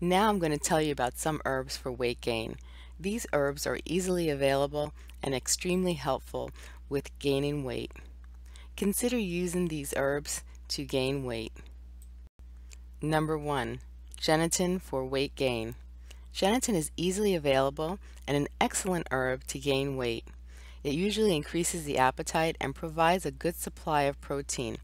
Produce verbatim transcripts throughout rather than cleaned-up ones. Now I'm going to tell you about some herbs for weight gain. These herbs are easily available and extremely helpful with gaining weight. Consider using these herbs to gain weight. Number one, gelatin for weight gain. Gelatin is easily available and an excellent herb to gain weight. It usually increases the appetite and provides a good supply of protein.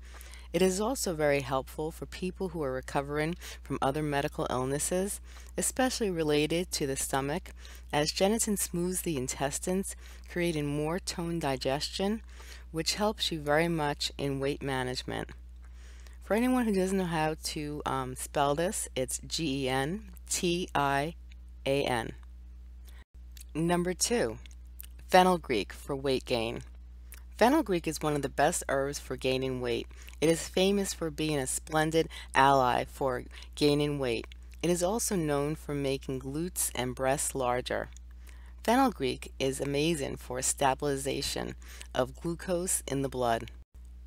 It is also very helpful for people who are recovering from other medical illnesses, especially related to the stomach, as gelatin smooths the intestines, creating more toned digestion, which helps you very much in weight management. For anyone who doesn't know how to um, spell this, it's G E N T I A N. Number two, fenugreek for weight gain. Fenugreek is one of the best herbs for gaining weight. It is famous for being a splendid ally for gaining weight. It is also known for making glutes and breasts larger. Fenugreek is amazing for stabilization of glucose in the blood,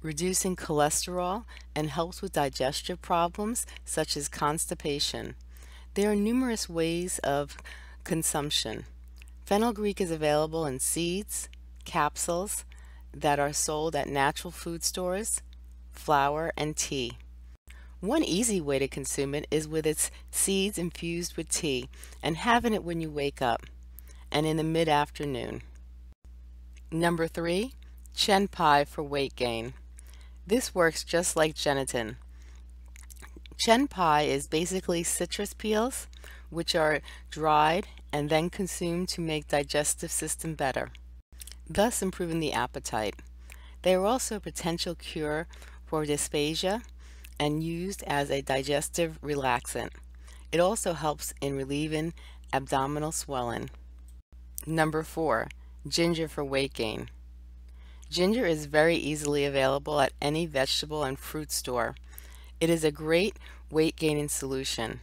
reducing cholesterol, and helps with digestive problems such as constipation. There are numerous ways of consumption. Fenugreek is available in seeds, capsules, that are sold at natural food stores, flour, and tea. One easy way to consume it is with its seeds infused with tea and having it when you wake up and in the mid-afternoon. Number three, chen pai for weight gain. This works just like gelatin. Chen pai is basically citrus peels, which are dried and then consumed to make digestive system better, thus improving the appetite. They are also a potential cure for dysphagia and used as a digestive relaxant. It also helps in relieving abdominal swelling. Number four, ginger for weight gain. Ginger is very easily available at any vegetable and fruit store. It is a great weight gaining solution,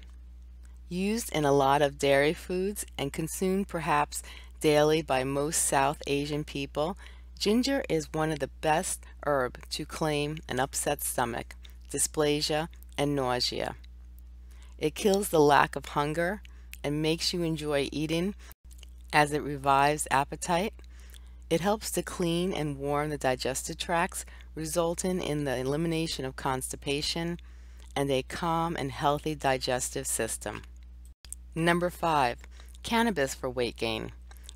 used in a lot of dairy foods and consumed perhaps daily by most South Asian people. Ginger is one of the best herbs to calm an upset stomach, dysplasia, and nausea. It kills the lack of hunger and makes you enjoy eating as it revives appetite. It helps to clean and warm the digestive tracts, resulting in the elimination of constipation and a calm and healthy digestive system. Number five, cannabis for weight gain.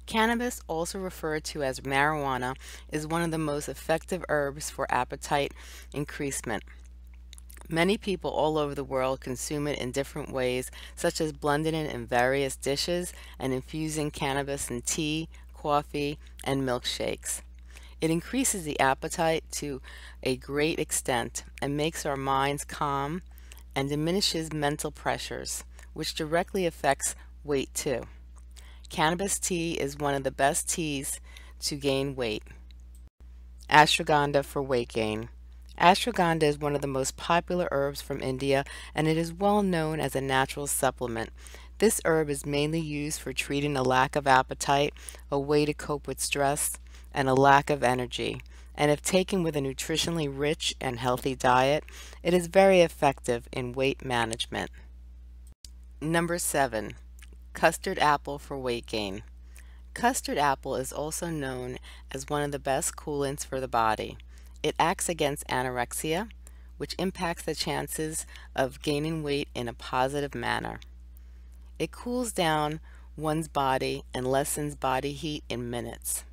Cannabis, also referred to as marijuana, is one of the most effective herbs for appetite increasement. Many people all over the world consume it in different ways, such as blending it in various dishes and infusing cannabis in tea, coffee, and milkshakes. It increases the appetite to a great extent and makes our minds calm and diminishes mental pressures, which directly affects weight too. Cannabis tea is one of the best teas to gain weight. Ashwagandha for weight gain. Ashwagandha is one of the most popular herbs from India, and it is well known as a natural supplement. This herb is mainly used for treating a lack of appetite, a way to cope with stress, and a lack of energy. And if taken with a nutritionally rich and healthy diet, it is very effective in weight management. Number seven, custard apple for weight gain. Custard apple is also known as one of the best coolants for the body. It acts against anorexia, which impacts the chances of gaining weight in a positive manner. It cools down one's body and lessens body heat in minutes.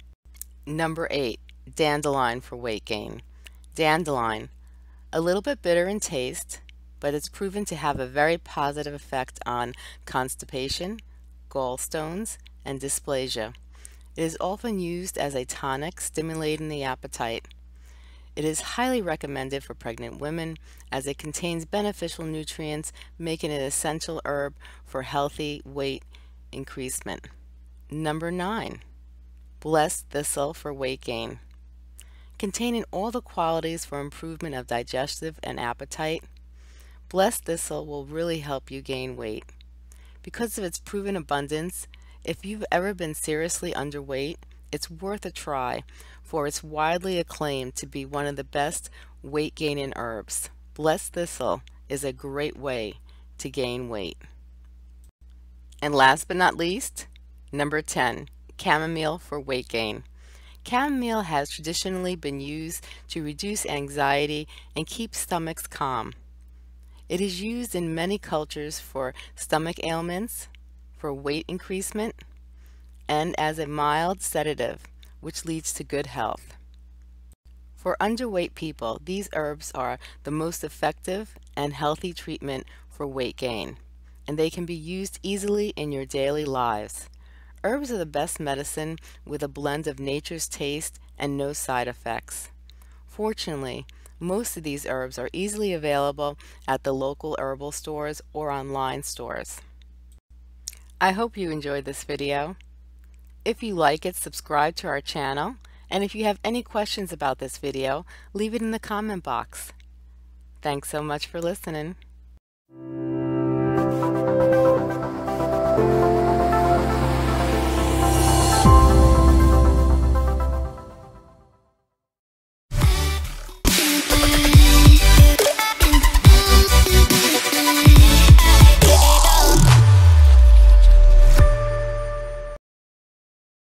Number eight, dandelion for weight gain. Dandelion, a little bit bitter in taste, but it's proven to have a very positive effect on constipation, gallstones, and dysplasia. It is often used as a tonic, stimulating the appetite. It is highly recommended for pregnant women as it contains beneficial nutrients, making it an essential herb for healthy weight increasement. Number nine, blessed thistle for weight gain. Containing all the qualities for improvement of digestive and appetite, blessed thistle will really help you gain weight. Because of its proven abundance, if you've ever been seriously underweight, it's worth a try, for it's widely acclaimed to be one of the best weight gaining herbs. Blessed thistle is a great way to gain weight. And last but not least, number ten, chamomile for weight gain. Chamomile has traditionally been used to reduce anxiety and keep stomachs calm. It is used in many cultures for stomach ailments, for weight increasement, and as a mild sedative, which leads to good health. For underweight people, these herbs are the most effective and healthy treatment for weight gain, and they can be used easily in your daily lives. Herbs are the best medicine, with a blend of nature's taste and no side effects. Fortunately, most of these herbs are easily available at the local herbal stores or online stores. I hope you enjoyed this video. If you like it, subscribe to our channel, and if you have any questions about this video, leave it in the comment box. Thanks so much for listening.